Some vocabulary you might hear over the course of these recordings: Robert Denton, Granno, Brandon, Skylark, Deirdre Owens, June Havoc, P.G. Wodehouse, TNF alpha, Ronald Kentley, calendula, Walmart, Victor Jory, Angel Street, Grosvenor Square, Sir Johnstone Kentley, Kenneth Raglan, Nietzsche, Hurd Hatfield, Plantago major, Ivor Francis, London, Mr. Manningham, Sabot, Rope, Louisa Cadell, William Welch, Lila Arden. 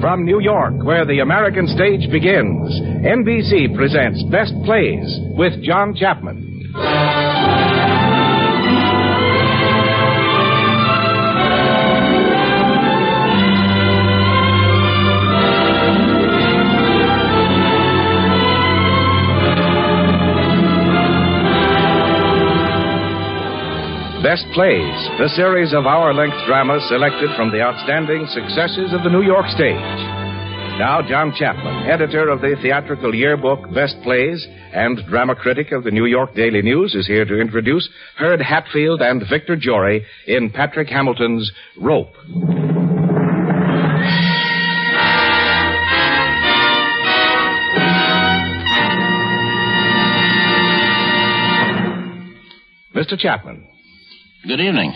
From New York, where the American stage begins, NBC presents Best Plays with John Chapman. Best Plays, the series of hour-length dramas selected from the outstanding successes of the New York stage. Now, John Chapman, editor of the theatrical yearbook Best Plays and drama critic of the New York Daily News, is here to introduce Hurd Hatfield and Victor Jory in Patrick Hamilton's Rope. Mr. Chapman. Good evening.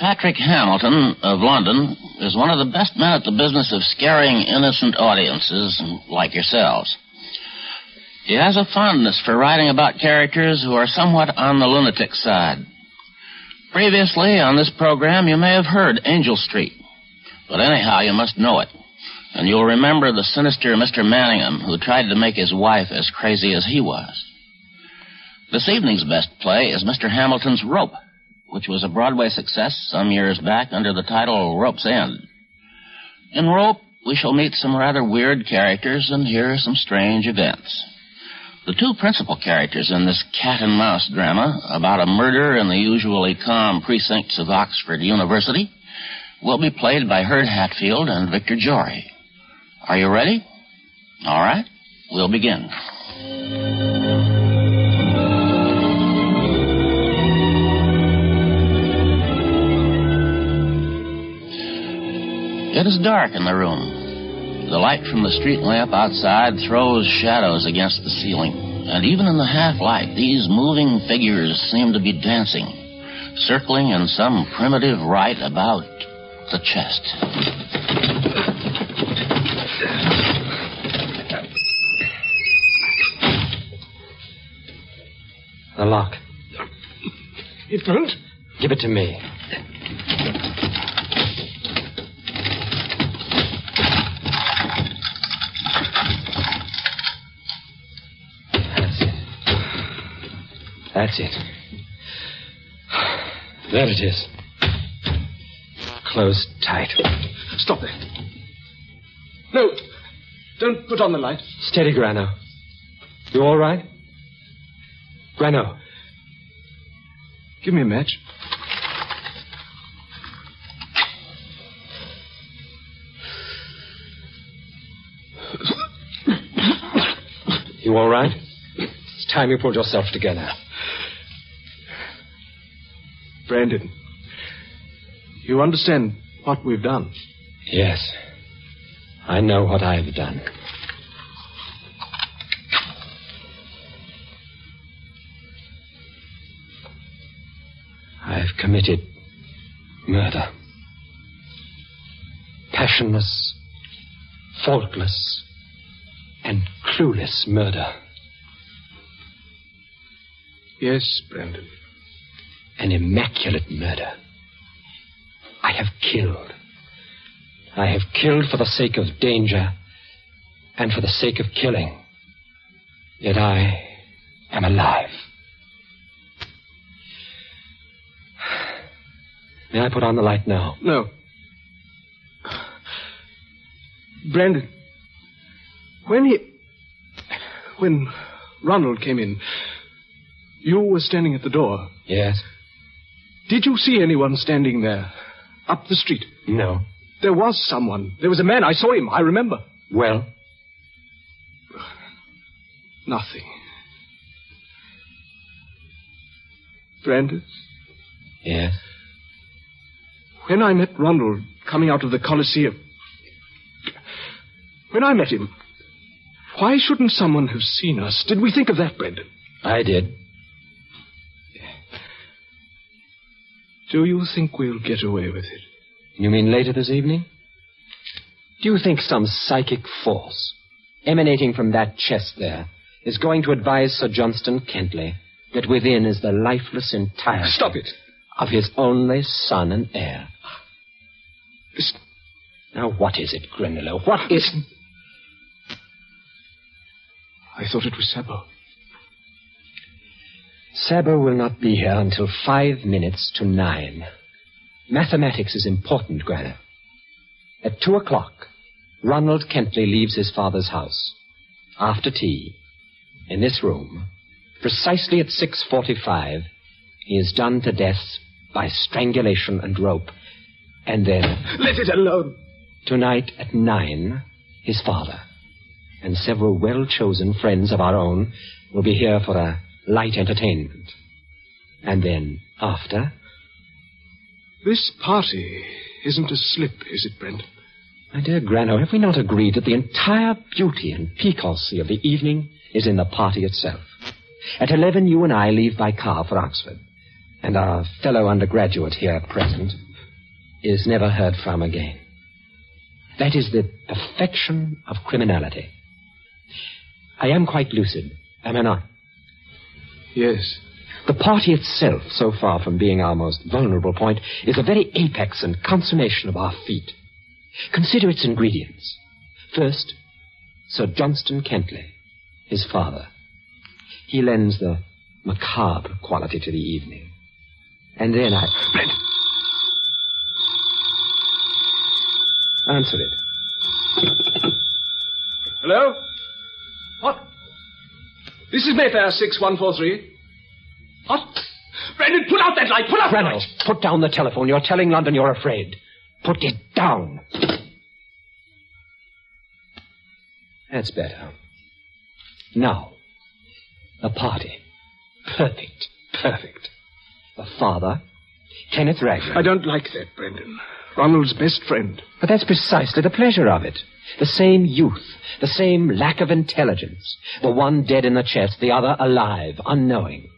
Patrick Hamilton of London is one of the best men at the business of scaring innocent audiences like yourselves. He has a fondness for writing about characters who are somewhat on the lunatic side. Previously on this program, you may have heard Angel Street, but anyhow, you must know it, and you'll remember the sinister Mr. Manningham who tried to make his wife as crazy as he was. This evening's best play is Mr. Hamilton's Rope, which was a Broadway success some years back under the title Rope's End. In Rope, we shall meet some rather weird characters and hear some strange events. The two principal characters in this cat-and-mouse drama about a murder in the usually calm precincts of Oxford University will be played by Hurd Hatfield and Victor Jory. Are you ready? All right, we'll begin. It is dark in the room. The light from the street lamp outside throws shadows against the ceiling, and even in the half-light, these moving figures seem to be dancing, circling in some primitive rite about the chest. The lock. It won't. Give it to me. That's it. There it is. Closed tight. Stop it. No. Don't put on the light. Steady, Granno. You all right? Granno. Give me a match. You all right? It's time you pulled yourself together. Brandon, you understand what we've done? Yes. I know what I've done. I've committed murder. Passionless, faultless, and clueless murder. Yes, Brandon. An immaculate murder. I have killed. I have killed for the sake of danger and for the sake of killing. Yet I am alive. May I put on the light now? No. Brandon, when Ronald came in, you were standing at the door. Yes. Did you see anyone standing there, up the street? No. There was someone. There was a man. I saw him. I remember. Well? Nothing. Brandon? Yes? When I met Ronald coming out of the Coliseum, when I met him, why shouldn't someone have seen us? Did we think of that, Brandon? I did. Do you think we'll get away with it? You mean later this evening? Do you think some psychic force emanating from that chest there is going to advise Sir Johnstone Kentley that within is the lifeless entirety... Stop it! ...of his only son and heir? Listen. Now, what is it, Grinillo? What is... I thought it was Sabot. Sabot will not be here until 9:05. Mathematics is important, Granno. At 2:00, Ronald Kentley leaves his father's house. After tea, in this room, precisely at 6:45, he is done to death by strangulation and rope. And then... Let it alone! Tonight at 9, his father and several well-chosen friends of our own will be here for a light entertainment. And then, after... This party isn't a slip, is it, Brent? My dear Granno, have we not agreed that the entire beauty and piquancy of the evening is in the party itself? At 11, you and I leave by car for Oxford, and our fellow undergraduate here present is never heard from again. That is the perfection of criminality. I am quite lucid, am I not? Yes. The party itself, so far from being our most vulnerable point, is the very apex and consummation of our feat. Consider its ingredients. First, Sir Johnstone Kentley, his father. He lends the macabre quality to the evening. And then I... Brent! Answer it. Hello? What? This is Mayfair 6143. What? Brandon, put out that light! Put out Granno, that light! Put down the telephone. You're telling London you're afraid. Put it down. That's better. Now, the party. Perfect. The father, Kenneth Raglan. I don't like that, Brandon. Ronald's best friend. But that's precisely the pleasure of it. The same youth, the same lack of intelligence. The one dead in the chest, the other alive, unknowing.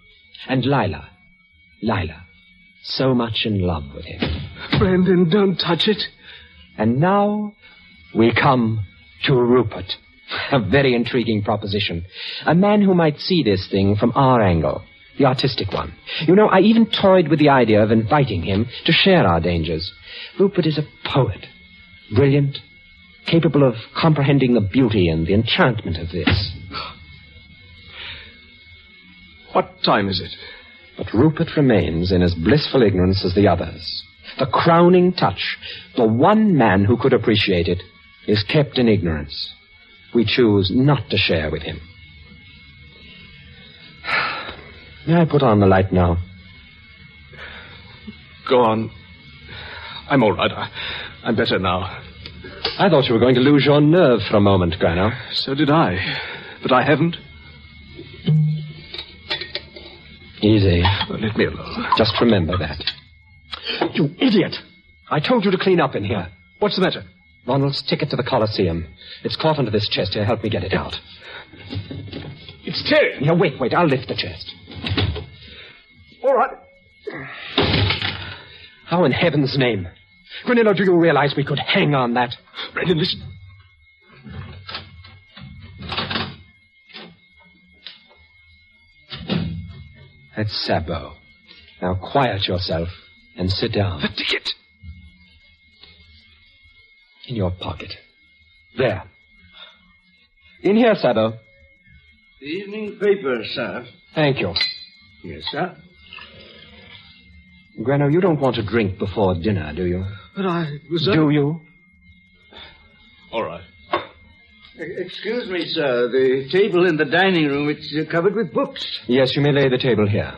And Lila, so much in love with him. Brandon, don't touch it. And now we come to Rupert. A very intriguing proposition. A man who might see this thing from our angle, the artistic one. You know, I even toyed with the idea of inviting him to share our dangers. Rupert is a poet, brilliant, capable of comprehending the beauty and the enchantment of this. What time is it? But Rupert remains in as blissful ignorance as the others. The crowning touch, the one man who could appreciate it, is kept in ignorance. We choose not to share with him. May I put on the light now? Go on. I'm all right. I'm better now. I thought you were going to lose your nerve for a moment, Granno. So did I. But I haven't. Easy. Well, let me alone. Just remember that. You idiot! I told you to clean up in here. What's the matter? Ronald's ticket to the Coliseum. It's caught under this chest here. Help me get it out. It's tearing. Now, wait. I'll lift the chest. All right. How in heaven's name? Granillo, do you realize we could hang on that? Brandon, listen. That's Sabot. Now quiet yourself and sit down. The ticket! In your pocket. There. In here, Sabot. The evening paper, sir. Thank you. Yes, sir. Granno, you don't want to drink before dinner, do you? But I was... Do you? All right. Excuse me, sir. The table in the dining room, it's covered with books. Yes, you may lay the table here.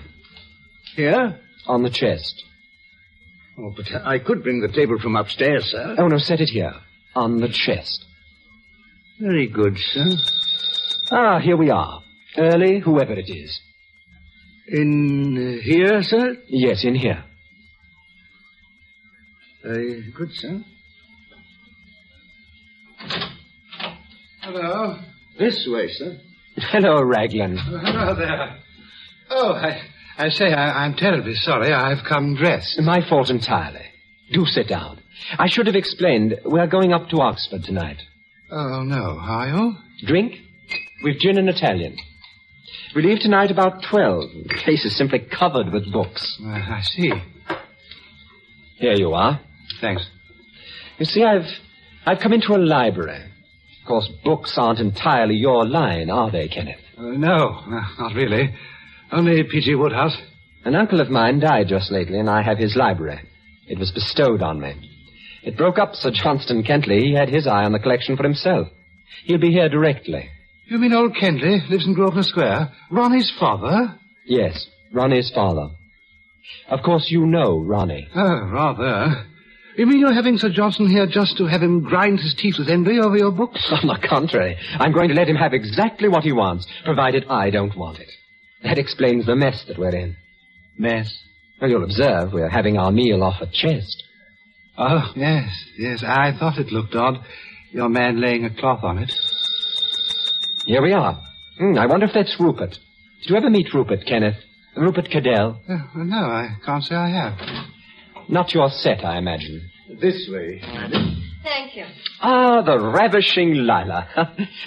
Here? On the chest. Oh, but I could bring the table from upstairs, sir. Oh, no, set it here. On the chest. Very good, sir. Ah, here we are. Early, whoever it is. In here, sir? Yes, in here. Very good, sir. Hello. This way, sir. Hello, Raglan. Hello there. Oh, I say, I'm terribly sorry. I've come dressed. My fault entirely. Do sit down. I should have explained. We're going up to Oxford tonight. Oh, no. Are you? Drink? With gin and Italian. We leave tonight about 12. The place is simply covered with books. I see. Here you are. Thanks. You see, I've I've come into a library. Of course, books aren't entirely your line, are they, Kenneth? No, not really. Only P.G. Wodehouse. An uncle of mine died just lately, and I have his library. It was bestowed on me. It broke up Sir Johnstone Kentley. He had his eye on the collection for himself. He'll be here directly. You mean old Kentley lives in Grosvenor Square? Ronnie's father? Yes, Ronnie's father. Of course, you know Ronnie. Oh, rather. You mean you're having Sir Johnson here just to have him grind his teeth with envy over your books? On the contrary, I'm going to let him have exactly what he wants, provided I don't want it. That explains the mess that we're in. Mess? Well, you'll observe we're having our meal off a chest. Oh, yes, I thought it looked odd, your man laying a cloth on it. Here we are. I wonder if that's Rupert. Did you ever meet Rupert, Kenneth? Rupert Cadell? No, I can't say I have. Not your set, I imagine. This way, madam. Thank you. Ah, the ravishing Lila.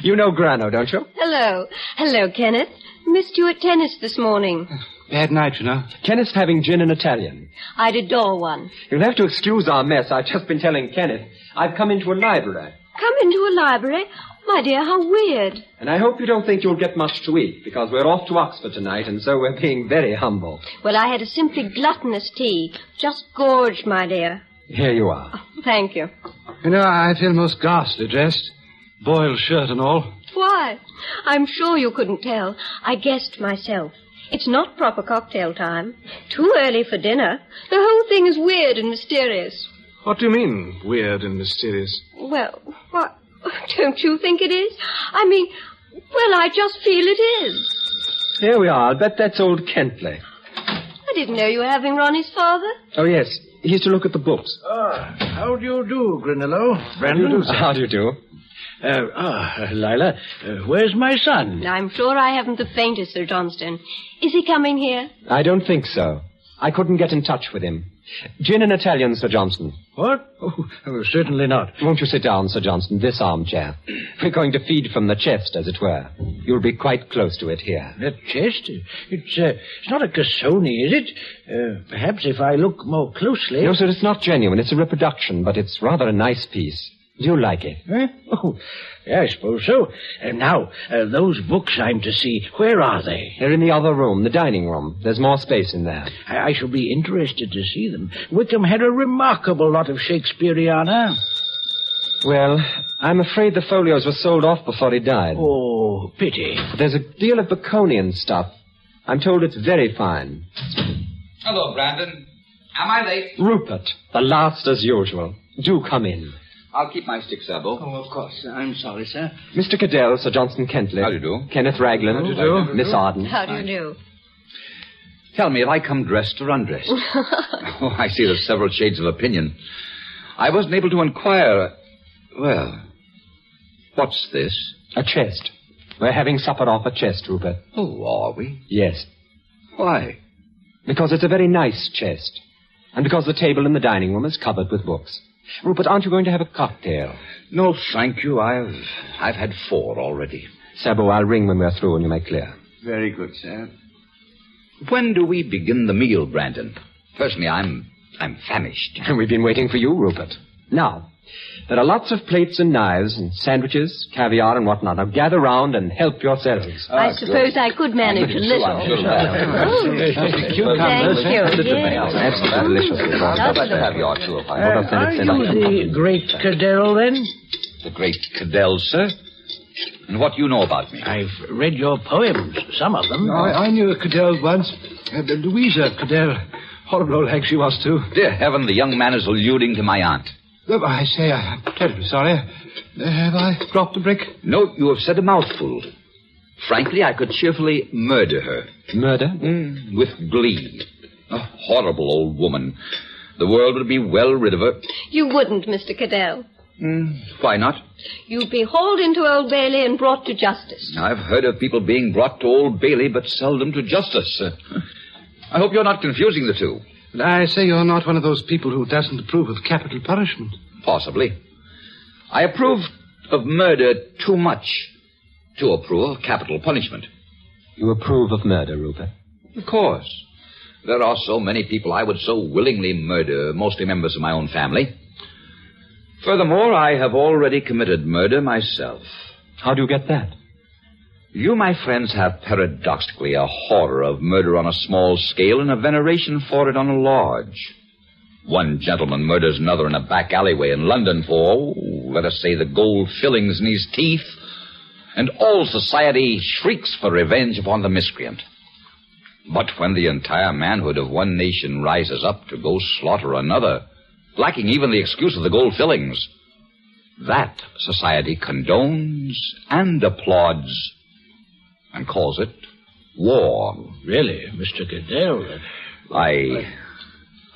You know Granno, don't you? Hello. Hello, Kenneth. Missed you at tennis this morning. Bad night, you know. Kenneth's having gin and Italian. I'd adore one. You'll have to excuse our mess. I've just been telling Kenneth I've come into a library. Come into a library? My dear, how weird. And I hope you don't think you'll get much to eat, because we're off to Oxford tonight, and so we're being very humble. Well, I had a simply gluttonous tea. Just gorged, my dear. Here you are. Oh, thank you. You know, I feel most ghastly dressed. Boiled shirt and all. Why? I'm sure you couldn't tell. I guessed myself. It's not proper cocktail time. Too early for dinner. The whole thing is weird and mysterious. What do you mean, weird and mysterious? Well, what? Don't you think it is? I mean, well, I just feel it is. Here we are. I'll bet that's old Kentley. I didn't know you were having Ronnie's father. Oh, yes. He's to look at the books. Ah, how do you do, Granillo? Brandon? How do you do? Lila, where's my son? I'm sure I haven't the faintest, Sir Johnstone. Is he coming here? I don't think so. I couldn't get in touch with him. Gin and Italian, Sir Johnstone. What? Oh, certainly not. Won't you sit down, Sir Johnstone, this armchair? We're going to feed from the chest, as it were. You'll be quite close to it here. The chest? It's not a cassone, is it? Perhaps if I look more closely... No, sir, it's not genuine. It's a reproduction, but it's rather a nice piece. Do you like it? Huh? Oh, yeah, I suppose so. And now, those books I'm to see, where are they? They're in the other room, the dining room. There's more space in there. I shall be interested to see them. Wickham had a remarkable lot of Shakespeareana. Well, I'm afraid the folios were sold off before he died. Oh, pity. But there's a deal of Baconian stuff. I'm told it's very fine. Hello, Brandon. Am I late? Rupert, the last as usual. Do come in. I'll keep my stick, Sabot. Oh, of course. I'm sorry, sir. Mr. Cadell, Sir Johnstone Kentley. How do you do? Kenneth Raglan. How do you do? Miss Arden. How do you do? Tell me, have I come dressed or undressed? Oh, I see there's several shades of opinion. I wasn't able to inquire. Well, what's this? A chest. We're having supper off a chest, Rupert. Oh, are we? Yes. Why? Because it's a very nice chest. And because the table in the dining room is covered with books. Rupert, aren't you going to have a cocktail? No, thank you. I've had four already. Sabot, I'll ring when we're through and you make clear. Very good, sir. When do we begin the meal, Brandon? Personally, I'm famished. We've been waiting for you, Rupert. Now, there are lots of plates and knives and sandwiches, caviar and whatnot. Now, gather round and help yourselves. I suppose good. I could manage a little. Are you the great Cadell, then? The great Cadell, sir? And what do you know about me? I've read your poems, some of them. I knew a Cadell once, Louisa Cadell. Horrible old hag she was, too. Dear heaven, the young man is alluding to my aunt. Oh, I say, I'm terribly sorry. Have I dropped the brick? No, you have said a mouthful. Frankly, I could cheerfully murder her. Murder? With glee. A horrible old woman. The world would be well rid of her. You wouldn't, Mr. Cadell. Why not? You'd be hauled into Old Bailey and brought to justice. I've heard of people being brought to Old Bailey, but seldom to justice. I hope you're not confusing the two. I say you're not one of those people who doesn't approve of capital punishment. Possibly. I approve of murder too much to approve of capital punishment. You approve of murder, Rupert? Of course. There are so many people I would so willingly murder, mostly members of my own family. Furthermore, I have already committed murder myself. How do you get that? You, my friends, have paradoxically a horror of murder on a small scale and a veneration for it on a large. One gentleman murders another in a back alleyway in London for, let us say, the gold fillings in his teeth, and all society shrieks for revenge upon the miscreant. But when the entire manhood of one nation rises up to go slaughter another, lacking even the excuse of the gold fillings, that society condones and applauds and calls it war. Really, Mr. Cadell?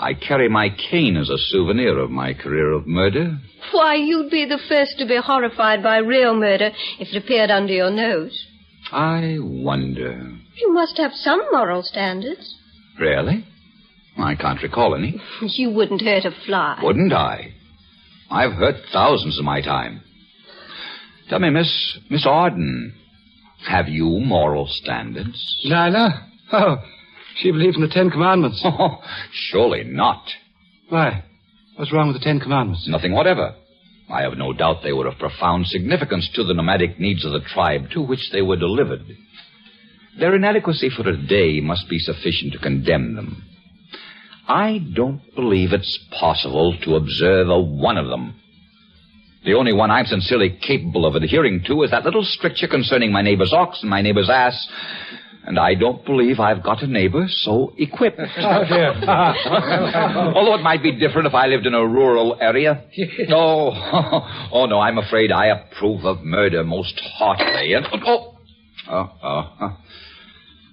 I carry my cane as a souvenir of my career of murder. Why, you'd be the first to be horrified by real murder if it appeared under your nose. I wonder. You must have some moral standards. Really? I can't recall any. You wouldn't hurt a fly. Wouldn't I? I've hurt thousands in my time. Tell me, Miss Arden, have you moral standards? Lila? Oh, she believes in the Ten Commandments. Oh, surely not. Why? What's wrong with the Ten Commandments? Nothing whatever. I have no doubt they were of profound significance to the nomadic needs of the tribe to which they were delivered. Their inadequacy for today must be sufficient to condemn them. I don't believe it's possible to observe a one of them. The only one I'm sincerely capable of adhering to is that little stricture concerning my neighbor's ox and my neighbor's ass. And I don't believe I've got a neighbor so equipped. Oh, dear. Although it might be different if I lived in a rural area. Oh, no, I'm afraid I approve of murder most heartily. And,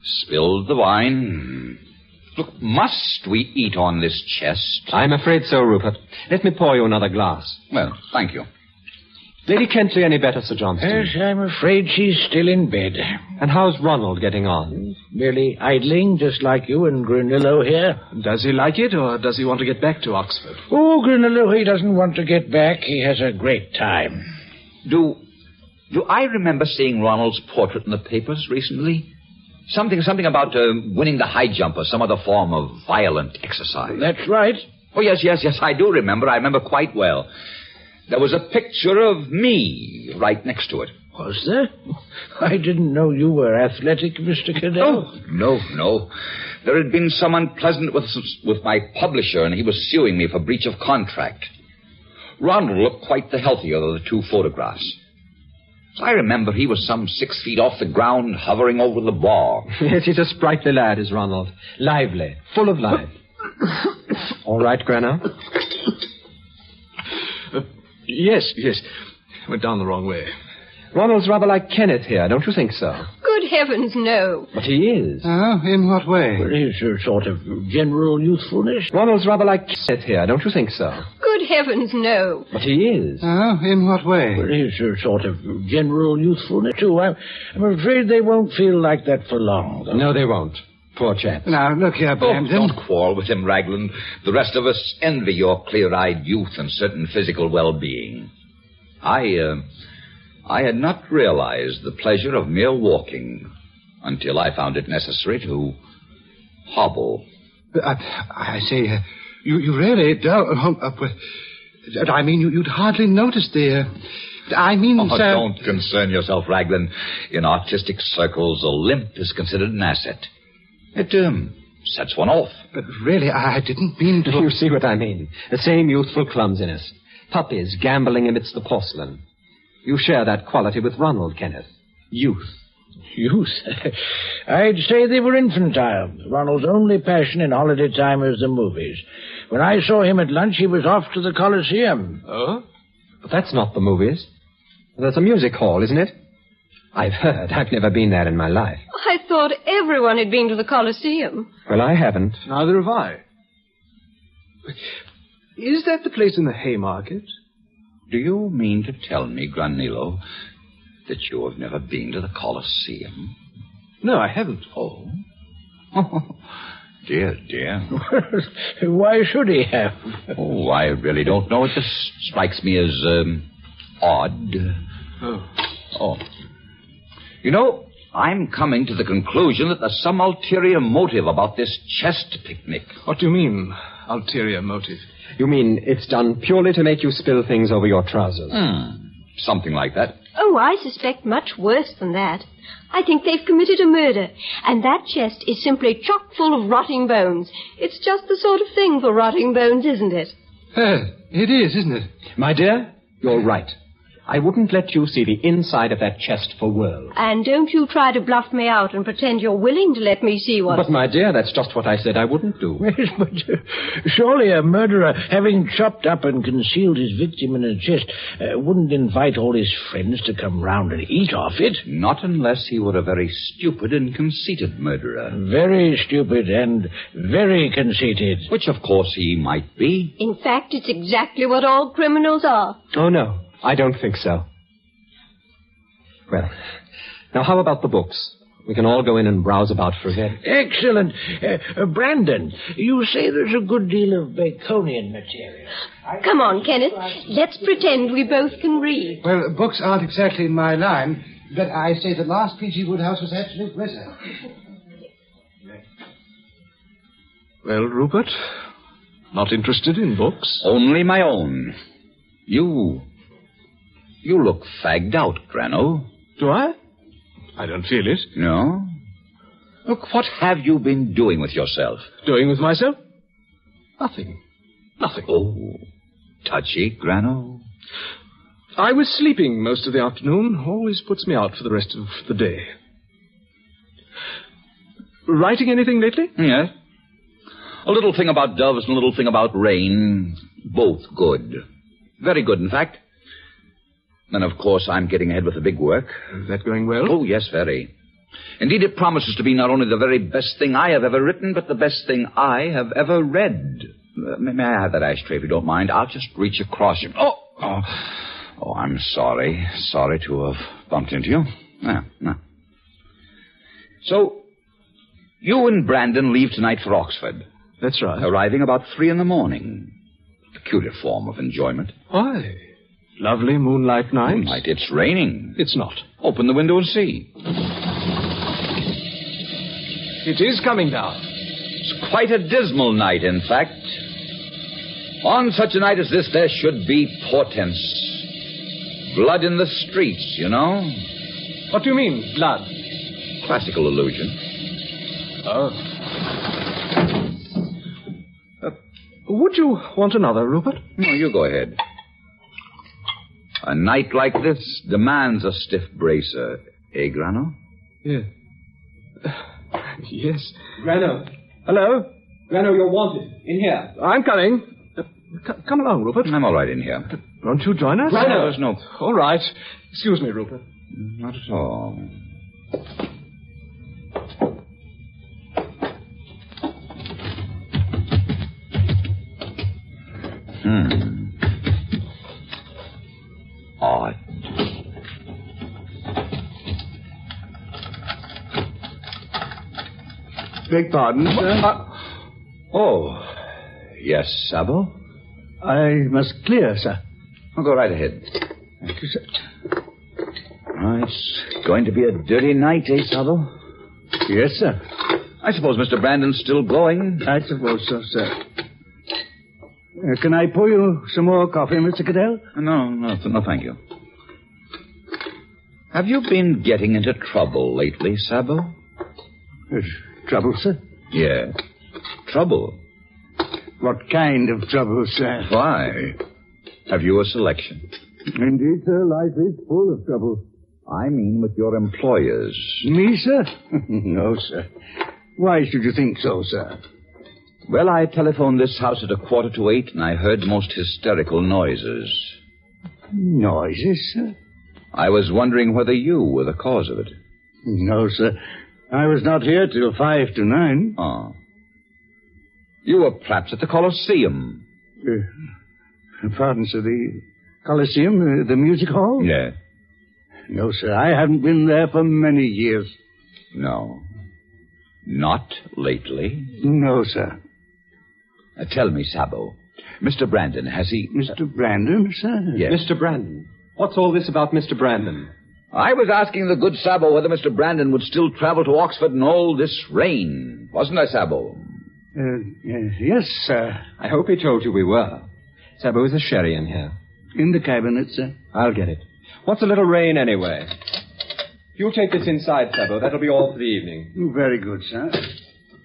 spilled the wine. Look, must we eat on this chest? I'm afraid so, Rupert. Let me pour you another glass. Well, thank you. Lady Kentley any better, Sir Johnstone? Yes, I'm afraid she's still in bed. And how's Ronald getting on? Merely idling, just like you and Granillo here. Does he like it, or does he want to get back to Oxford? Oh, Granillo, he doesn't want to get back. He has a great time. Do I remember seeing Ronald's portrait in the papers recently? Something about winning the high jump or some other form of violent exercise. That's right. Oh, yes, I do remember. I remember quite well. There was a picture of me right next to it. Was there? I didn't know you were athletic, Mr. Cadell. Oh, no. There had been some unpleasant with my publisher, and he was suing me for breach of contract. Ronald looked quite the healthier of the two photographs. I remember he was some 6 feet off the ground, hovering over the bar. Yes, he's a sprightly lad, is Ronald. Lively, full of life. All right, Granno? Yes. Went down the wrong way. Ronald's rather like Kenneth here, don't you think so? Good heavens, no. But he is. Oh, in what way? Well, he's a sort of general youthfulness. Ronald's rather like Kenneth here, don't you think so? Good heavens, no. But he is. Oh, in what way? Well, he's a sort of general youthfulness, too. I'm afraid they won't feel like that for long, though. No, they won't. Poor chap. Now, look here, Brandon. Oh, don't quarrel with him, Raglan. The rest of us envy your clear-eyed youth and certain physical well-being. I had not realized the pleasure of mere walking until I found it necessary to hobble. I say, you really don't... I mean, you'd hardly notice the... don't concern yourself, Raglan. In artistic circles, a limp is considered an asset. It sets one off. But really, I didn't mean to... You see what I mean. The same youthful clumsiness. Puppies gambling amidst the porcelain. You share that quality with Ronald, Kenneth. Youth. Youth? I'd say they were infantile. Ronald's only passion in holiday time was the movies. When I saw him at lunch, he was off to the Coliseum. Oh? But that's not the movies. There's a music hall, isn't it? I've heard. I've never been there in my life. I thought everyone had been to the Coliseum. Well, I haven't. Neither have I. Is that the place in the Haymarket? Do you mean to tell me, Granillo, that you have never been to the Coliseum? No, I haven't. Oh. Dear. Why should he have? Oh, I really don't know. It just strikes me as odd. Oh. You know, I'm coming to the conclusion that there's some ulterior motive about this chest picnic. What do you mean, ulterior motive? You mean it's done purely to make you spill things over your trousers? Something like that. Oh, I suspect much worse than that. I think they've committed a murder, and that chest is simply chock full of rotting bones. It's just the sort of thing for rotting bones, isn't it? It is, isn't it? My dear, you're right. I wouldn't let you see the inside of that chest for worlds. And don't you try to bluff me out and pretend you're willing to let me see one. But, my dear, that's just what I said I wouldn't do. Yes, but surely a murderer, having chopped up and concealed his victim in a chest, wouldn't invite all his friends to come round and eat off it. Not unless he were a very stupid and conceited murderer. Very stupid and very conceited. Which, of course, he might be. In fact, it's exactly what all criminals are. Oh, no. I don't think so. Well, now how about the books? We can all go in and browse about for a bit. Excellent. Brandon, you say there's a good deal of Baconian material. Come on, Kenneth. Let's pretend we both can read. Well, books aren't exactly my line, but I say the last P.G. Wodehouse was absolute wizard. Well, Rupert, not interested in books? Only my own. You look fagged out, Granno. Do I? I don't feel it. No? Look, what have you been doing with yourself? Doing with myself? Nothing. Oh, touchy, Granno. I was sleeping most of the afternoon. Always puts me out for the rest of the day. Writing anything lately? Yes. A little thing about doves and a little thing about rain. Both good. Very good, in fact. Then, of course, I'm getting ahead with the big work. Is that going well? Oh, yes, very. Indeed, it promises to be not only the very best thing I have ever written, but the best thing I have ever read. May I have that ashtray, if you don't mind? I'll just reach across you. Oh, I'm sorry. Sorry to have bumped into you. No. So, you and Brandon leave tonight for Oxford. That's right. Arriving about 3 a.m. Peculiar form of enjoyment. Why? Lovely moonlight night. Moonlight. It's raining. It's not. Open the window and see. It is coming down. It's quite a dismal night, in fact. On such a night as this, there should be portents. Blood in the streets, you know. What do you mean, blood? Classical allusion. Oh. Would you want another, Rupert? No, you go ahead. A night like this demands a stiff bracer, Granno? Yeah. Yes. Granno. Hello? Granno, you're wanted. In here. I'm coming. Come along, Rupert. I'm all right in here. Won't you join us? Granno. No. All right. Excuse me, Rupert. Not at all. Beg pardon, sir? Yes, Sabot? I must clear, sir. I'll go right ahead. Thank you, sir. It's going to be a dirty night, Sabot? Yes, sir. I suppose Mr. Brandon's still going. I suppose so, sir. Can I pour you some more coffee, Mr. Cadell? No, thank you. Have you been getting into trouble lately, Sabot? Yes. Trouble, sir? Yeah. Trouble? What kind of trouble, sir? Why? Have you a selection? Indeed, sir, life is full of trouble. I mean with your employers. Me, sir? No, sir. Why should you think so, sir? Well, I telephoned this house at 7:45, and I heard most hysterical noises. Noises, sir? I was wondering whether you were the cause of it. No, sir. I was not here till 9:55. Oh. You were perhaps at the Coliseum. Pardon, sir, the Coliseum, the music hall? Yeah. No, sir, I haven't been there for many years. No. Not lately? No, sir. Tell me, Sabot, Mr. Brandon, has he... Mr. Brandon, sir? Yes. Mr. Brandon. What's all this about Mr. Brandon? I was asking the good Sabot whether Mr. Brandon would still travel to Oxford in all this rain. Wasn't I, Sabot? Yes, sir. I hope he told you we were. Sabo, is the sherry in here? In the cabinet, sir. I'll get it. What's a little rain anyway? You'll take this inside, Sabo. That'll be all for the evening. Very good, sir.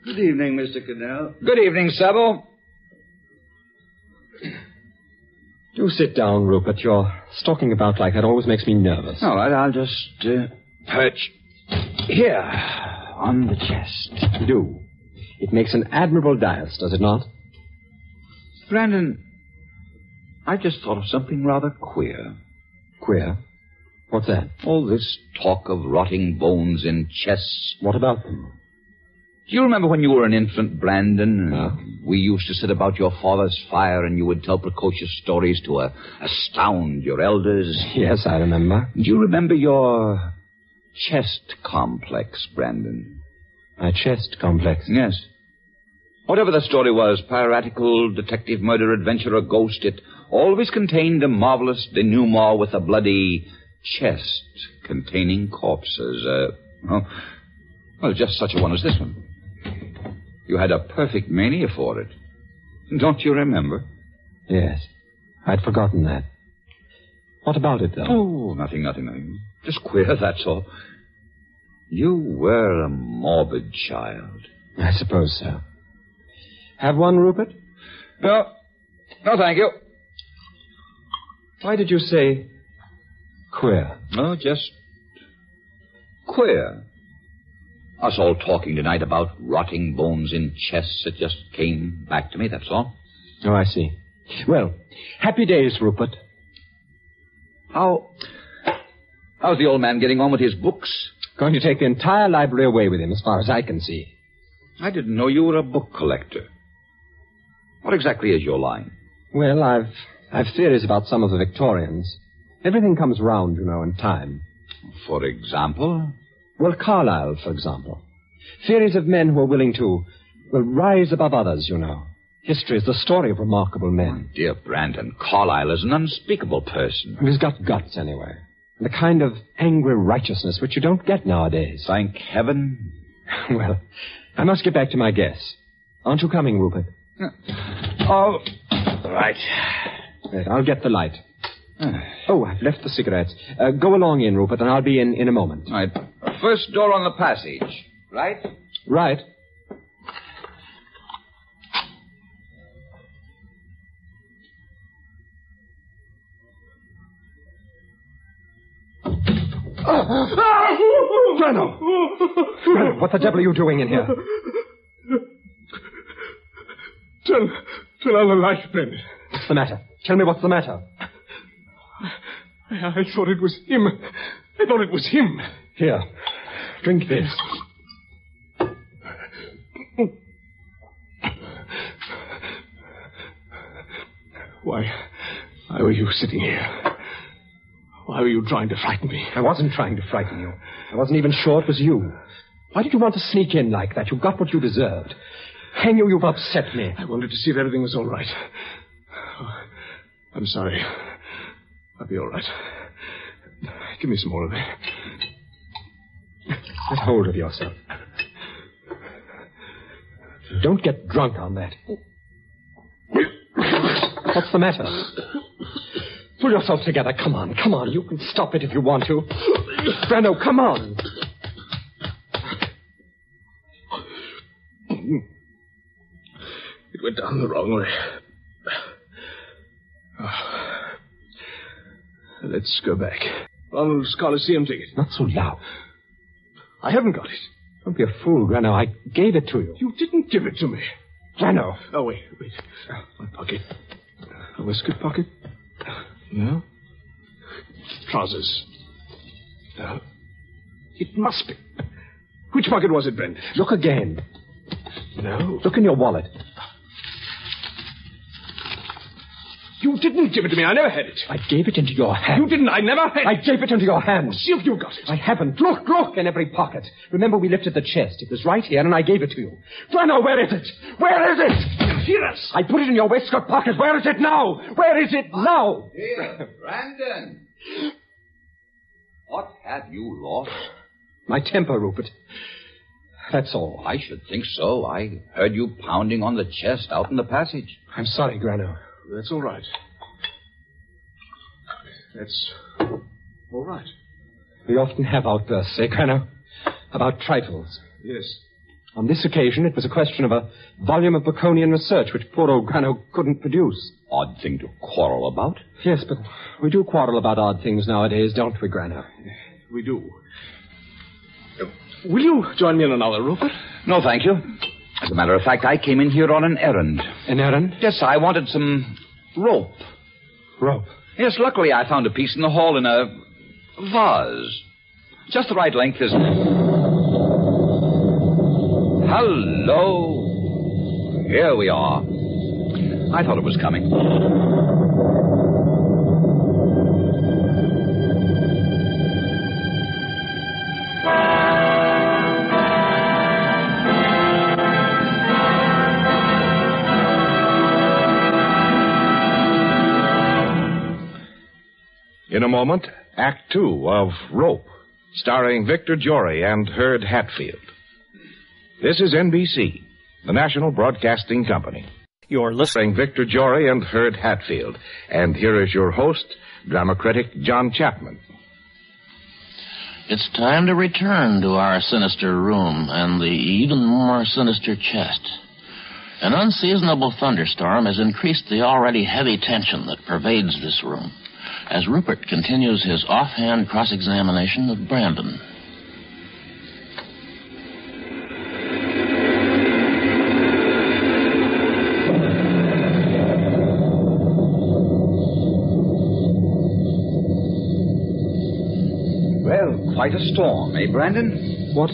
Good evening, Mr. Cadell. Good evening, Sabo. Do sit down, Rupert. You're stalking about like that always makes me nervous. All right, I'll just perch here on the chest. Do. It makes an admirable dais, does it not? Brandon, I just thought of something rather queer. Queer? What's that? All this talk of rotting bones in chests. What about them? Do you remember when you were an infant, Brandon? No. We used to sit about your father's fire and you would tell precocious stories to astound your elders. Yes, I remember. Do you remember your chest complex, Brandon? My chest complex? Yes. Whatever the story was, piratical, detective, murder, adventurer, ghost, it always contained a marvelous denouement with a bloody chest containing corpses. Well, just such a one as this one. You had a perfect mania for it. Don't you remember? Yes. I'd forgotten that. What about it, though? Oh, nothing. Just queer, that's all. You were a morbid child. I suppose so. Have one, Rupert? No, thank you. Why did you say queer? Oh, just queer. Us all talking tonight about rotting bones in chests. It just came back to me, that's all. Oh, I see. Well, happy days, Rupert. How's the old man getting on with his books? Going to take the entire library away with him, as far as I can see. I didn't know you were a book collector. What exactly is your line? Well, I've theories about some of the Victorians. Everything comes round, you know, in time. For example? Well, Carlyle, for example. Theories of men who are willing to, rise above others, you know. History is the story of remarkable men. Oh, dear Brandon, Carlyle is an unspeakable person. He's got guts, anyway. And a kind of angry righteousness which you don't get nowadays. Thank heaven. Well, I must get back to my guess. Aren't you coming, Rupert? Oh, right. Wait, I'll get the light. Oh, I've left the cigarettes. Go along in, Rupert, and I'll be in a moment. All right. First door on the passage, right? Right. Granno! Granno, what the devil are you doing in here? Turn on the light, Brandon. What's the matter? Tell me what's the matter. I thought it was him. Here, drink this. Why were you sitting here? Why were you trying to frighten me? I wasn't trying to frighten you. I wasn't even sure it was you. Why did you want to sneak in like that? You got what you deserved. Hang you, you've upset me. I wanted to see if everything was all right. Oh, I'm sorry. I'll be all right. Give me some more of that. Get hold of yourself. Don't get drunk on that. What's the matter? Pull yourself together. Come on. You can stop it if you want to. Granno, come on. It went down the wrong way. Oh. Let's go back. Ronald's Coliseum ticket. Not so loud. I haven't got it. Don't be a fool, Granno. I gave it to you. You didn't give it to me. Granno. Oh, wait. My pocket. A waistcoat pocket? No. Trousers. No. It must be. Which pocket was it, Brent? Look again. No. Look in your wallet. You didn't give it to me. I never had it. I gave it into your hand. You didn't. I never had it. I gave it into your hand. See if you got it. I haven't. Look. In every pocket. Remember, we lifted the chest. It was right here, and I gave it to you. Granno, where is it? Hear us. I put it in your waistcoat pocket. Where is it now? Dear Brandon. What have you lost? My temper, Rupert. That's all. I should think so. I heard you pounding on the chest out in the passage. I'm sorry, Granno. That's all right. That's all right. We often have outbursts, eh, Granno? About trifles. Yes. On this occasion, it was a question of a volume of Baconian research which poor old Granno couldn't produce. Odd thing to quarrel about. Yes, but we do quarrel about odd things nowadays, don't we, Granno? We do. Will you join me in another, Rupert? No, thank you. As a matter of fact, I came in here on an errand. An errand? Yes, I wanted some rope. Rope? Yes, luckily I found a piece in the hall in a vase. Just the right length, isn't it? Hello. Here we are. I thought it was coming. In a moment, Act Two of Rope, starring Victor Jory and Hurd Hatfield. This is NBC, the National Broadcasting Company. You're listening Victor Jory and Hurd Hatfield. And here is your host, drama critic John Chapman. It's time to return to our sinister room and the even more sinister chest. An unseasonable thunderstorm has increased the already heavy tension that pervades this room as Rupert continues his offhand cross-examination of Brandon. Quite a storm, eh, Brandon? What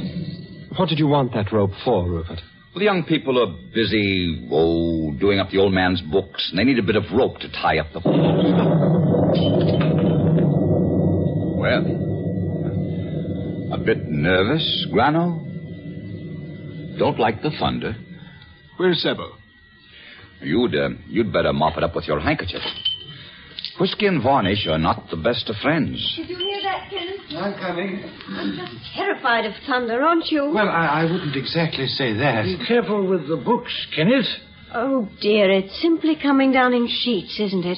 did you want that rope for, Rupert? Well, the young people are busy, doing up the old man's books, and they need a bit of rope to tie up the... Well, a bit nervous, Granno? Don't like the thunder. Where's Sabot? You'd better mop it up with your handkerchief. Whiskey and varnish are not the best of friends. Did you hear that, Kenneth? I'm coming. I'm just terrified of thunder, aren't you? Well, I wouldn't exactly say that. Be careful with the books, Kenneth. Oh, dear, it's simply coming down in sheets, isn't it?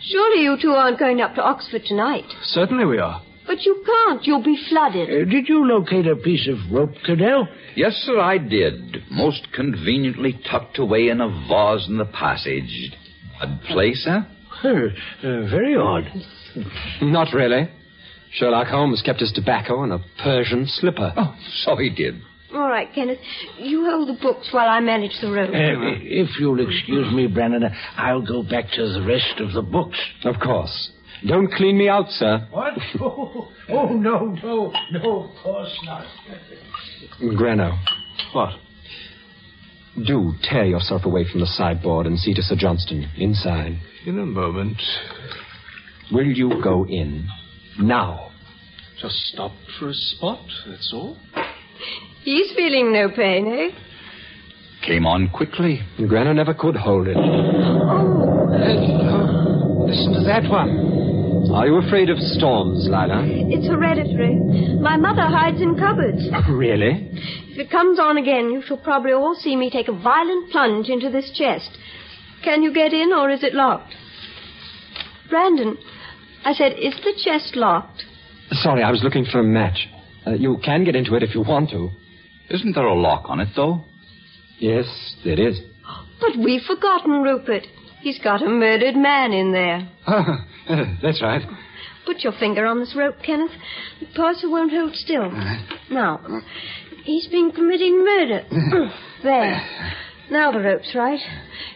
Surely you two aren't going up to Oxford tonight. Certainly we are. But you can't. You'll be flooded. Did you locate a piece of rope, Cadell? Yes, sir, I did. Most conveniently tucked away in a vase in the passage. Odd place, huh? Very odd. Not really. Sherlock Holmes kept his tobacco in a Persian slipper. Oh, so he did. All right, Kenneth. You hold the books while I manage the room. If you'll excuse me, Brandon, I'll go back to the rest of the books. Of course. Don't clean me out, sir. What? Oh, no, of course not. Granno. What? Do tear yourself away from the sideboard and see to Sir Johnstone inside. In a moment. Will you go in? Now. Just stop for a spot, that's all. He's feeling no pain, eh? Came on quickly. Granno never could hold it. Oh. Listen to that one. Are you afraid of storms, Lila? It's hereditary. My mother hides in cupboards. Really? If it comes on again, you shall probably all see me take a violent plunge into this chest. Can you get in, or is it locked? Brandon, I said, is the chest locked? Sorry, I was looking for a match. You can get into it if you want to. Isn't there a lock on it, though? Yes, there is. But we've forgotten, Rupert. He's got a murdered man in there. That's right. Put your finger on this rope, Kenneth. The parcel won't hold still. Now... He's been committing murder. There. Now the rope's right.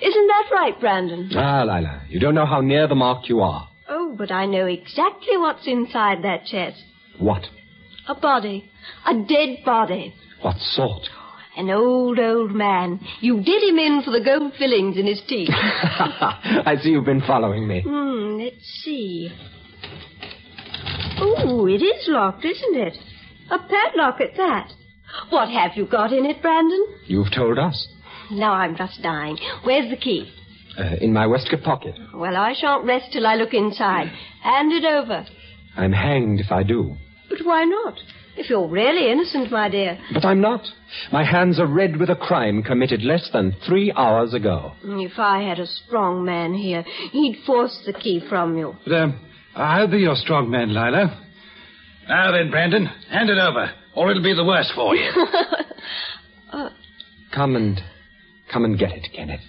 Isn't that right, Brandon? Ah, Lila, you don't know how near the mark you are. Oh, but I know exactly what's inside that chest. What? A body. A dead body. What sort? An old man. You did him in for the gold fillings in his teeth. I see you've been following me. Let's see. Oh, it is locked, isn't it? A padlock at that. What have you got in it, Brandon? You've told us. Now I'm just dying. Where's the key? In my waistcoat pocket. Well, I shan't rest till I look inside. Hand it over. I'm hanged if I do. But why not? If you're really innocent, my dear. But I'm not. My hands are red with a crime committed less than 3 hours ago. If I had a strong man here, he'd force the key from you. But, I'll be your strong man, Lila. Now then, Brandon, hand it over, or it'll be the worse for you. Come and get it, Kenneth.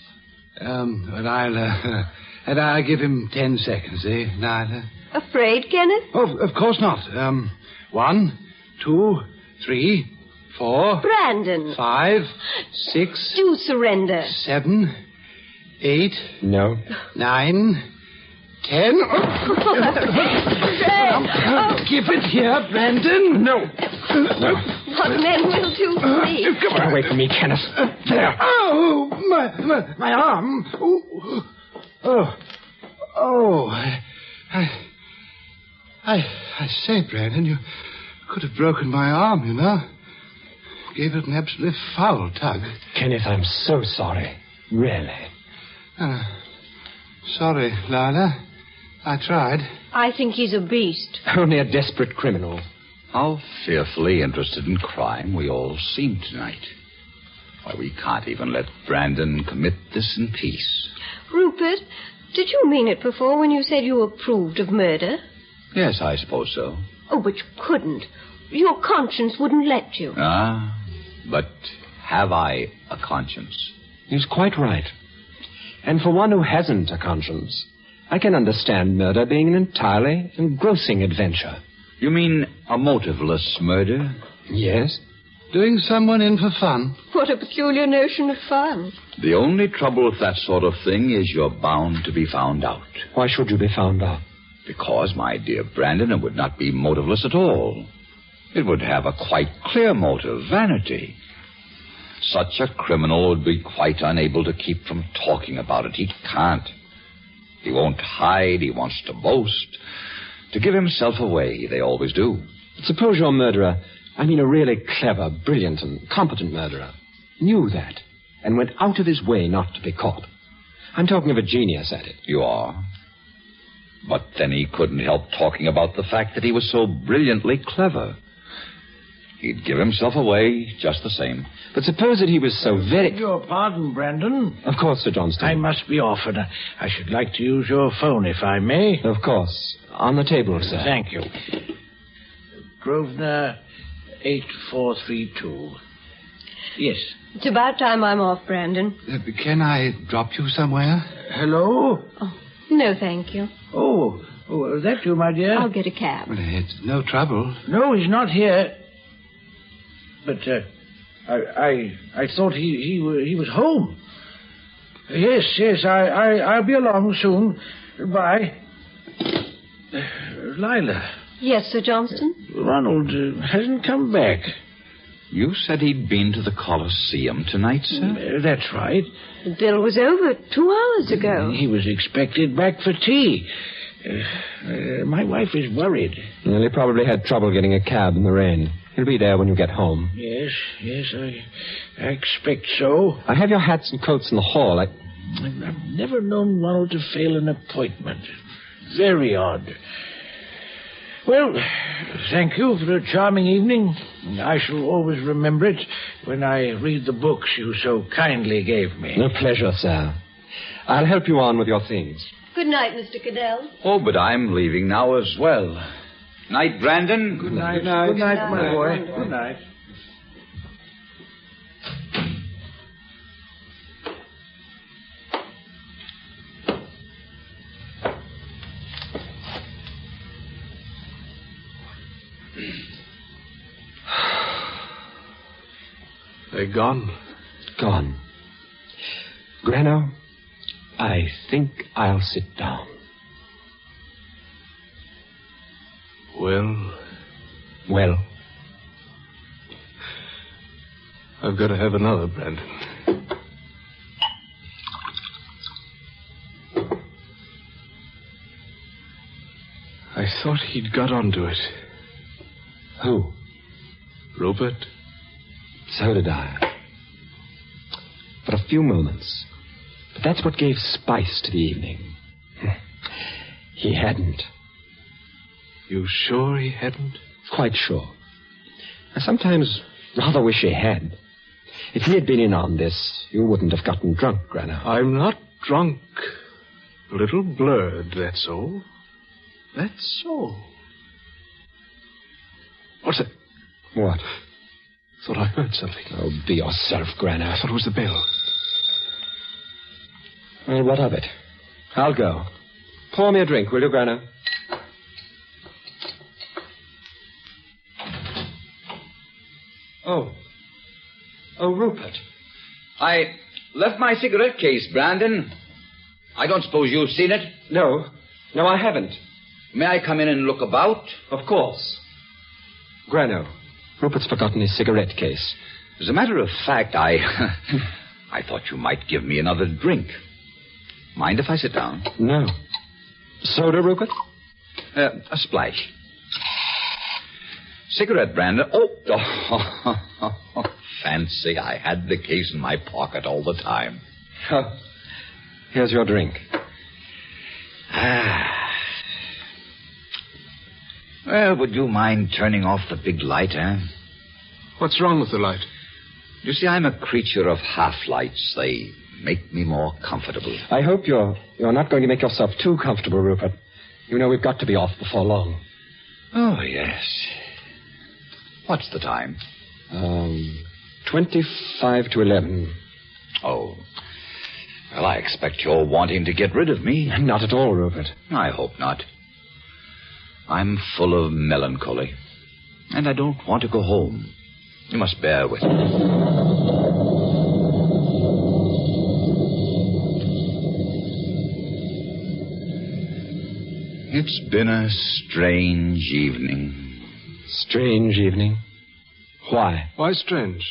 I'll give him 10 seconds, Lila? Afraid, Kenneth? Oh, of course not. 1, 2, 3, 4... Brandon! 5, 6... Do surrender. 7, 8... No. 9, 10... Oh. Give it here, Brandon. No. No. What men will do for me. Come on. Get away from me, Kenneth. There. Oh, my arm. Oh. Oh. Oh. I say, Brandon, you could have broken my arm, you know. Gave it an absolutely foul tug. Kenneth, I'm so sorry. Really. Sorry, Lila. I tried. I think he's a beast. Only a desperate criminal. How fearfully interested in crime we all seem tonight. Why, we can't even let Brandon commit this in peace. Rupert, did you mean it before when you said you approved of murder? Yes, I suppose so. Oh, but you couldn't. Your conscience wouldn't let you. But have I a conscience? He's quite right. And for one who hasn't a conscience, I can understand murder being an entirely engrossing adventure. You mean a motiveless murder? Yes. Doing someone in for fun. What a peculiar notion of fun. The only trouble with that sort of thing is you're bound to be found out. Why should you be found out? Because, my dear Brandon, it would not be motiveless at all. It would have a quite clear motive, vanity. Such a criminal would be quite unable to keep from talking about it. He can't. He won't hide. He wants to boast. To give himself away, they always do. Suppose your murderer, a really clever, brilliant, and competent murderer, knew that and went out of his way not to be caught. I'm talking of a genius at it. You are. But then he couldn't help talking about the fact that he was so brilliantly clever. He'd give himself away just the same. But suppose that he was so very... Your pardon, Brandon. Of course, Sir Johnstone. I must be off, and I should like to use your phone, if I may. Of course. On the table, sir. Thank you. Grosvenor 8432. Yes. It's about time I'm off, Brandon. Can I drop you somewhere? Hello? Oh, no, thank you. Oh, is that you, my dear? I'll get a cab. Well, it's no trouble. No, he's not here. But I thought he was home. Yes, I'll be along soon. Goodbye. Lila. Yes, Sir Johnstone? Ronald hasn't come back. You said he'd been to the Coliseum tonight, sir? That's right. The bill was over 2 hours ago. He was expected back for tea. My wife is worried. Well, he probably had trouble getting a cab in the rain. He'll be there when you get home. Yes, I expect so. I have your hats and coats in the hall. I've never known Ronald to fail an appointment. Very odd. Well, thank you for a charming evening. I shall always remember it when I read the books you so kindly gave me. No pleasure, sir. I'll help you on with your things. Good night, Mr. Cadell. Oh, but I'm leaving now as well. Night, Brandon. Good night. Good night, my boy. Good night. They're gone. Gone. Granno, I think I'll sit down. Well. I've got to have another, Brandon. I thought he'd got onto it. Who? Rupert. So did I. For a few moments. But that's what gave spice to the evening. He hadn't. You sure he hadn't? Quite sure. I sometimes rather wish he had. If he had been in on this, you wouldn't have gotten drunk, Granno. I'm not drunk. A little blurred, that's all. That's all. What's it? What? I thought I heard something. Oh, be yourself, Granno. I thought it was the bell. Well, what of it? I'll go. Pour me a drink, will you, Granno? Oh. Oh, Rupert. I left my cigarette case, Brandon. I don't suppose you've seen it? No. No, I haven't. May I come in and look about? Of course. Granno, Rupert's forgotten his cigarette case. As a matter of fact, I thought you might give me another drink. Mind if I sit down? No. Soda, Rupert? A splash. Cigarette, Brandon. Oh, fancy I had the case in my pocket all the time. Oh, here's your drink. Well, would you mind turning off the big light, eh? What's wrong with the light? You see, I'm a creature of half-lights. They make me more comfortable. I hope you're not going to make yourself too comfortable, Rupert. You know we've got to be off before long. Oh, yes. What's the time? 11:25. Oh. Well, I expect you're wanting to get rid of me. Not at all, Rupert. I hope not. I'm full of melancholy. And I don't want to go home. You must bear with me. It's been a strange evening. Strange evening? Why? Why strange?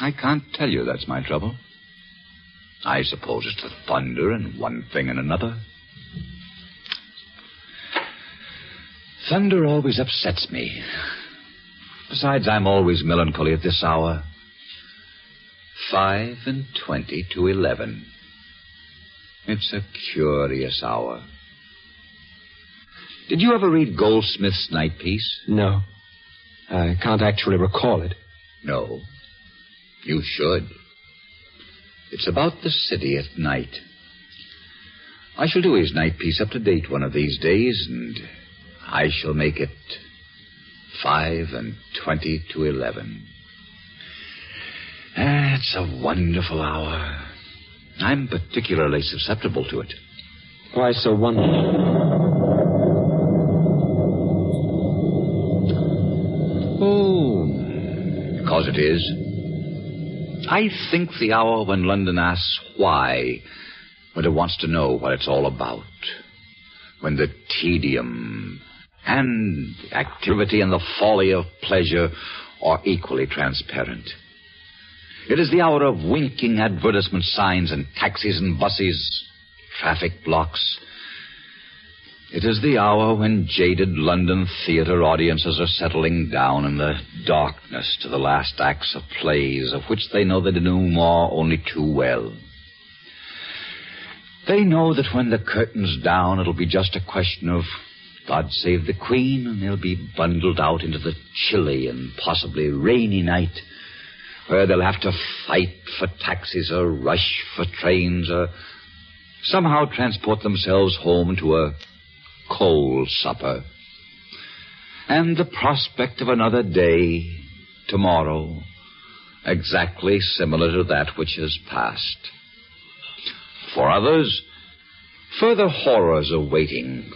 I can't tell you, that's my trouble. I suppose it's the thunder and one thing and another. Thunder always upsets me. Besides, I'm always melancholy at this hour. 11:25. It's a curious hour. Did you ever read Goldsmith's Night Piece? No. I can't actually recall it. No. You should. It's about the city at night. I shall do his night piece up to date one of these days, and I shall make it 11:25. It's a wonderful hour. I'm particularly susceptible to it. Why so wonderful? Because it is. I think the hour when London asks why, when it wants to know what it's all about, when the tedium and activity and the folly of pleasure are equally transparent. It is the hour of winking advertisement signs and taxis and buses, traffic blocks. It is the hour when jaded London theatre audiences are settling down in the darkness to the last acts of plays of which they know the denouement only too well. They know that when the curtain's down, it'll be just a question of God Save the Queen, and they'll be bundled out into the chilly and possibly rainy night, where they'll have to fight for taxis or rush for trains or somehow transport themselves home to a cold supper. And the prospect of another day, tomorrow, exactly similar to that which has passed. For others, further horrors are waiting.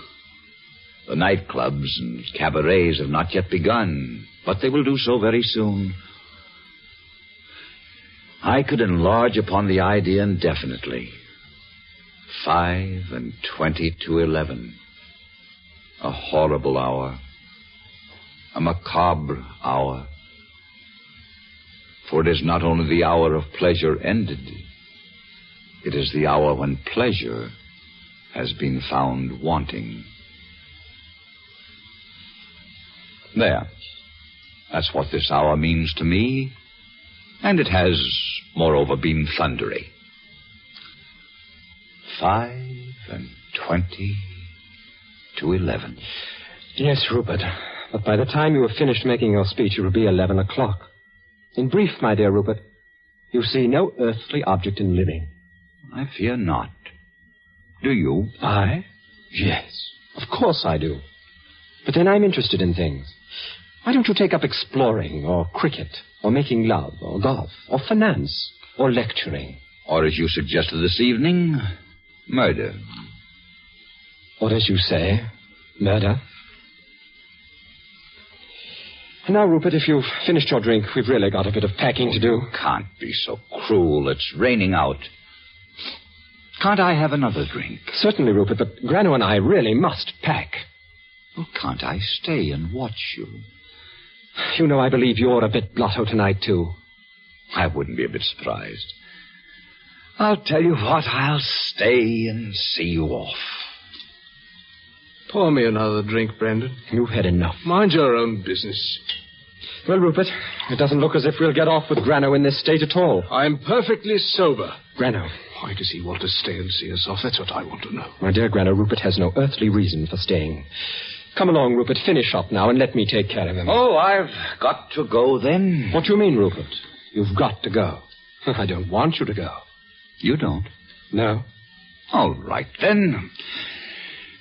The nightclubs and cabarets have not yet begun, but they will do so very soon. I could enlarge upon the idea indefinitely. 11:25. A horrible hour. A macabre hour. For it is not only the hour of pleasure ended, it is the hour when pleasure has been found wanting. There. That's what this hour means to me, and it has, moreover, been thundery. 11:25. Yes, Rupert, But by the time you have finished making your speech, it will be 11 o'clock. In brief, my dear Rupert, you see no earthly object in living. I fear not. Do you? I? Yes. Of course I do. But then I'm interested in things. Why don't you take up exploring, or cricket, or making love, or golf, or finance, or lecturing? Or, as you suggested this evening, murder. Or, as you say, murder. And now, Rupert, if you've finished your drink, we've really got a bit of packing to do. Can't be so cruel. It's raining out. Can't I have another drink? Certainly, Rupert, but Granno and I really must pack. Well, can't I stay and watch you? You know, I believe you're a bit blotto tonight, too. I wouldn't be a bit surprised. I'll tell you what, I'll stay and see you off. Pour me another drink, Brandon. You've had enough. Mind your own business. Well, Rupert, it doesn't look as if we'll get off with Granno in this state at all. I'm perfectly sober. Granno. Why does he want to stay and see us off? That's what I want to know. My dear Granno, Rupert has no earthly reason for staying. Come along, Rupert. Finish up now and let me take care of him. Oh, I've got to go then. What do you mean, Rupert? You've got to go. I don't want you to go. You don't? No. All right, then.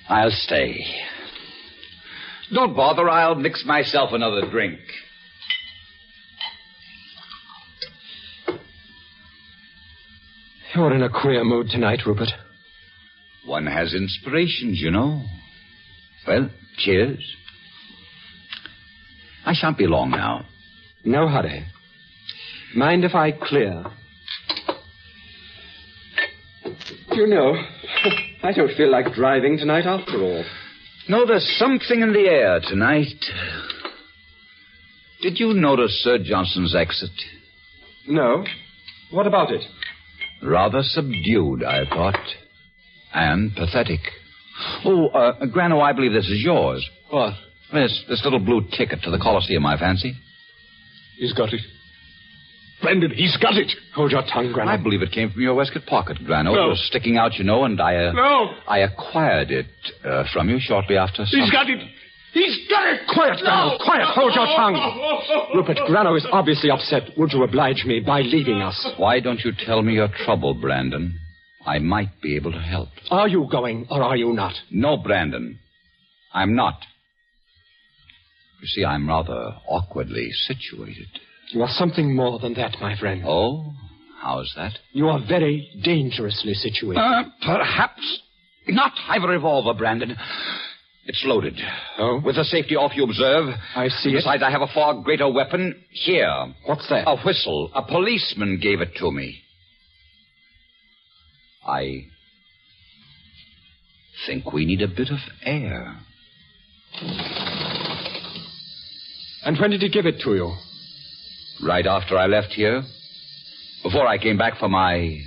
I'll stay. Don't bother. I'll mix myself another drink. You're in a queer mood tonight, Rupert. One has inspirations, you know. Well, cheers. I shan't be long now. No hurry. Mind if I clear? You know, I don't feel like driving tonight after all. No, there's something in the air tonight. Did you notice Sir Johnson's exit? No. What about it? Rather subdued, I thought. And pathetic. Oh, Granno, I believe this is yours. What? This little blue ticket to the Coliseum, I fancy. He's got it. Brandon, he's got it. Hold your tongue, Granno. I believe it came from your waistcoat pocket, Granno. No. It was sticking out, you know, and I acquired it from you shortly after. He's got it. He's got it. Quiet, Granno. No. Quiet. Hold your tongue. Rupert, Granno is obviously upset. Would you oblige me by leaving us? Why don't you tell me your trouble, Brandon? I might be able to help. Are you going or are you not? No, Brandon. I'm not. You see, I'm rather awkwardly situated. You are something more than that, my friend. Oh? How's that? You are very dangerously situated. Perhaps not. I've a revolver, Brandon. It's loaded. Oh? With the safety off, you observe. I see. Besides, I have a far greater weapon here. What's that? A whistle. A policeman gave it to me. I think we need a bit of air. And when did he give it to you? Right after I left here. Before I came back for my,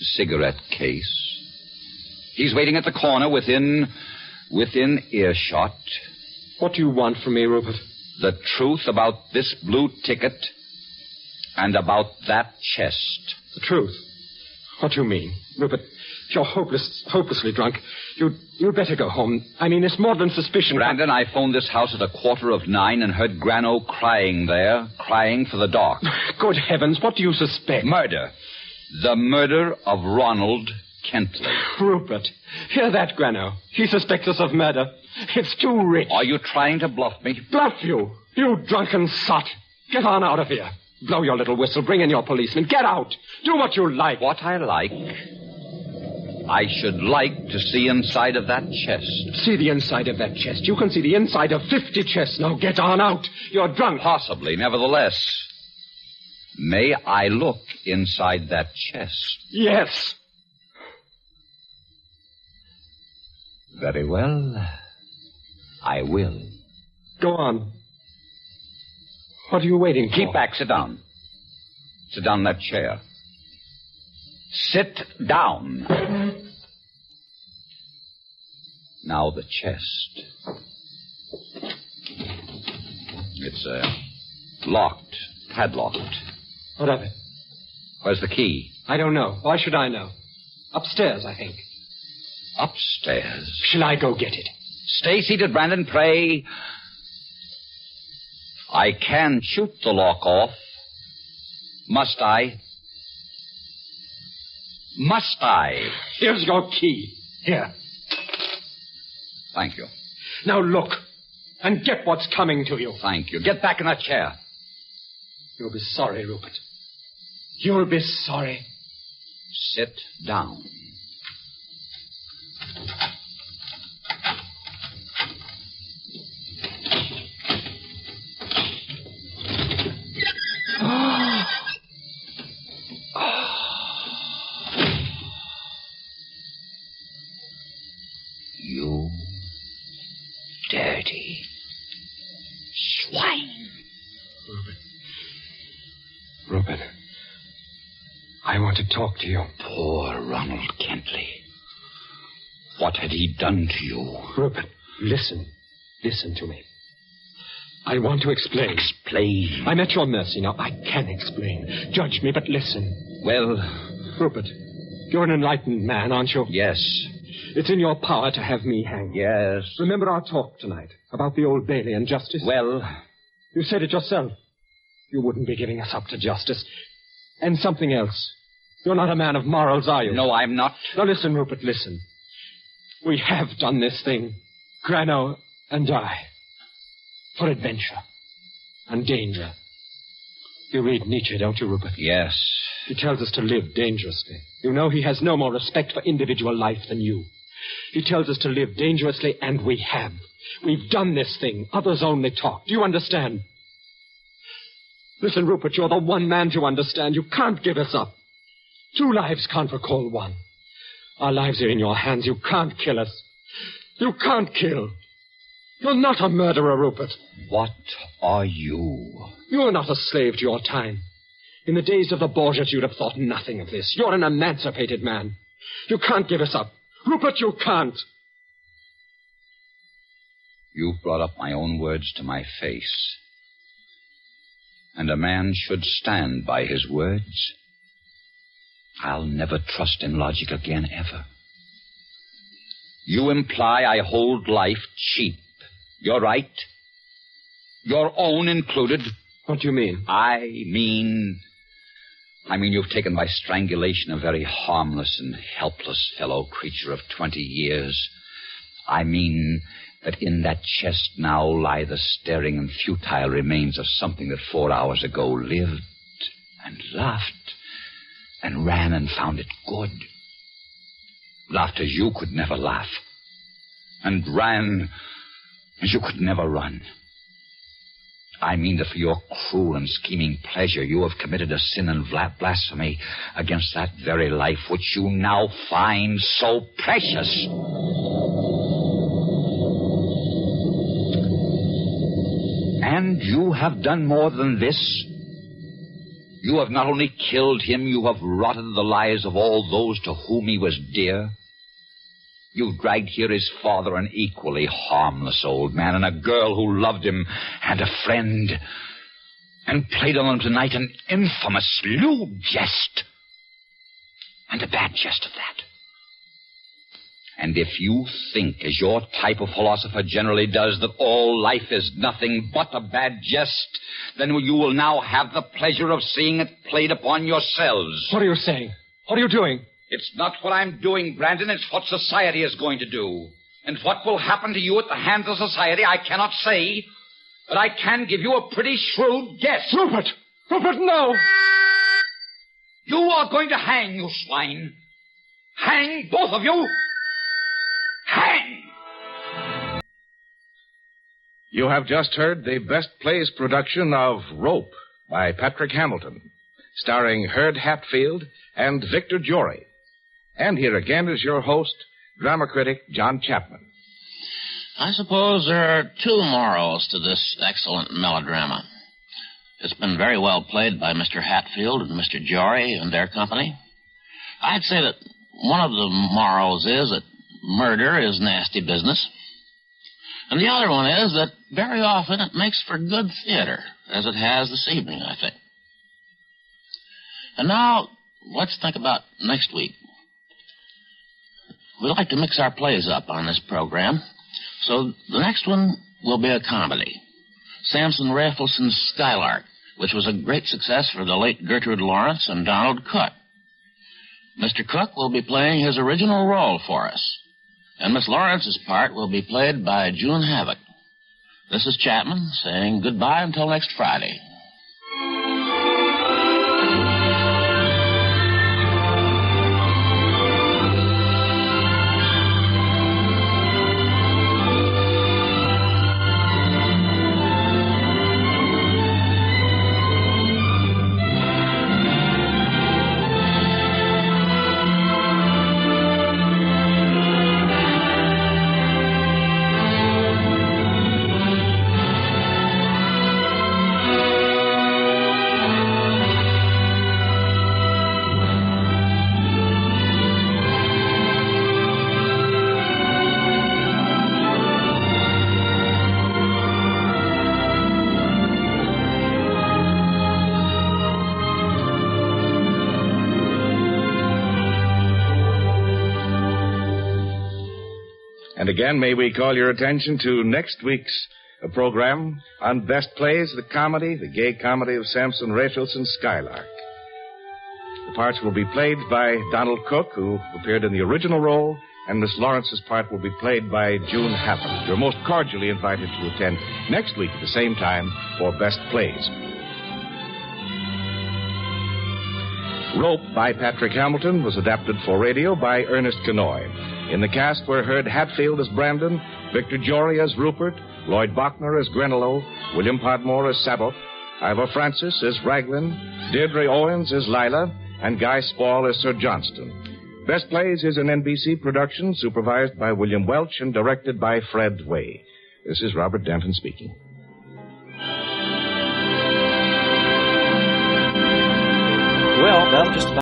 cigarette case. He's waiting at the corner within earshot. What do you want from me, Rupert? The truth about this blue ticket and about that chest. The truth? What do you mean? Rupert, you're hopelessly drunk. You'd better go home. I mean, it's more than suspicion. Brandon, I phoned this house at 9:15 and heard Granno crying for the dog. Good heavens, what do you suspect? Murder. The murder of Ronald Kentley. Rupert, hear that, Granno. He suspects us of murder. It's too rich. Are you trying to bluff me? Bluff you? You drunken sot. Get on out of here. Blow your little whistle. Bring in your policeman. Get out. Do what you like. What I like? I should like to see inside of that chest. See the inside of that chest? You can see the inside of 50 chests. Now get on out. You're drunk. Possibly. Nevertheless, may I look inside that chest? Yes. Very well. I will. Go on. What are you waiting for? Keep back. Sit down. Sit down in that chair. Sit down. Now the chest. It's locked, padlocked. What of it? Where's the key? I don't know. Why should I know? Upstairs, I think. Upstairs? Shall I go get it? Stay seated, Brandon. Pray. I can shoot the lock off. Must I? Must I? Here's your key. Here. Thank you. Now look, and get what's coming to you. Thank you. Get back in that chair. You'll be sorry, Rupert. You'll be sorry. Sit down. Talk to you. Poor Ronald Kentley. What had he done to you? Rupert, listen. Listen to me. I want to explain. Explain? I'm at your mercy now. I can explain. Judge me, but listen. Well? Rupert, you're an enlightened man, aren't you? Yes. It's in your power to have me hanged. Yes. Remember our talk tonight about the Old Bailey and justice? Well? You said it yourself. You wouldn't be giving us up to justice. And something else. You're not a man of morals, are you? No, I'm not. Now, listen, Rupert, listen. We have done this thing, Granno and I, for adventure and danger. You read Nietzsche, don't you, Rupert? Yes. He tells us to live dangerously. You know he has no more respect for individual life than you. He tells us to live dangerously, and we have. We've done this thing. Others only talk. Do you understand? Listen, Rupert, you're the one man to understand. You can't give us up. Two lives can't recall one. Our lives are in your hands. You can't kill us. You can't kill. You're not a murderer, Rupert. What are you? You're not a slave to your time. In the days of the Borgias, you'd have thought nothing of this. You're an emancipated man. You can't give us up. Rupert, you can't. You've brought up my own words to my face. And a man should stand by his words. I'll never trust in logic again, ever. You imply I hold life cheap. You're right. Your own included. What do you mean? I mean you've taken by strangulation a very harmless and helpless fellow creature of 20 years. I mean that in that chest now lie the staring and futile remains of something that 4 hours ago lived and laughed. And ran and found it good. Laughed as you could never laugh. And ran as you could never run. I mean that for your cruel and scheming pleasure you have committed a sin and blasphemy against that very life which you now find so precious. And you have done more than this. You have not only killed him, you have rotted the lives of all those to whom he was dear. You've dragged here his father, an equally harmless old man, and a girl who loved him, and a friend, and played on them tonight an infamous, lewd jest, and a bad jest of that. And if you think, as your type of philosopher generally does, that all life is nothing but a bad jest, then you will now have the pleasure of seeing it played upon yourselves. What are you saying? What are you doing? It's not what I'm doing, Brandon. It's what society is going to do. And what will happen to you at the hands of society, I cannot say. But I can give you a pretty shrewd guess. Rupert! Rupert, no! You are going to hang, you swine. Hang, both of you! Hang! You have just heard the Best Plays production of Rope by Patrick Hamilton, starring Hurd Hatfield and Victor Jory. And here again is your host, drama critic John Chapman. I suppose there are two morals to this excellent melodrama. It's been very well played by Mr. Hatfield and Mr. Jory and their company. I'd say that one of the morals is that murder is nasty business. And the other one is that very often it makes for good theater, as it has this evening, I think. And now, let's think about next week. We like to mix our plays up on this program, so the next one will be a comedy. Samson Raphaelson's Skylark, which was a great success for the late Gertrude Lawrence and Donald Cook. Mr. Cook will be playing his original role for us, and Miss Lawrence's part will be played by June Havoc. This is Chapman saying goodbye until next Friday. And again, may we call your attention to next week's program on Best Plays, the gay comedy of Samson Raphaelson's Skylark. The parts will be played by Donald Cook, who appeared in the original role, and Miss Lawrence's part will be played by June Havoc. You're most cordially invited to attend next week at the same time for Best Plays. Rope by Patrick Hamilton was adapted for radio by Ernest Canoy. In the cast were Hurd Hatfield as Brandon, Victor Jory as Rupert, Lloyd Bachner as Granno, William Podmore as Sabot, Ivor Francis as Raglan, Deirdre Owens as Lila, and Guy Spall as Sir Johnstone. Best Plays is an NBC production supervised by William Welch and directed by Fred Way. This is Robert Denton speaking. Well, that'll just about...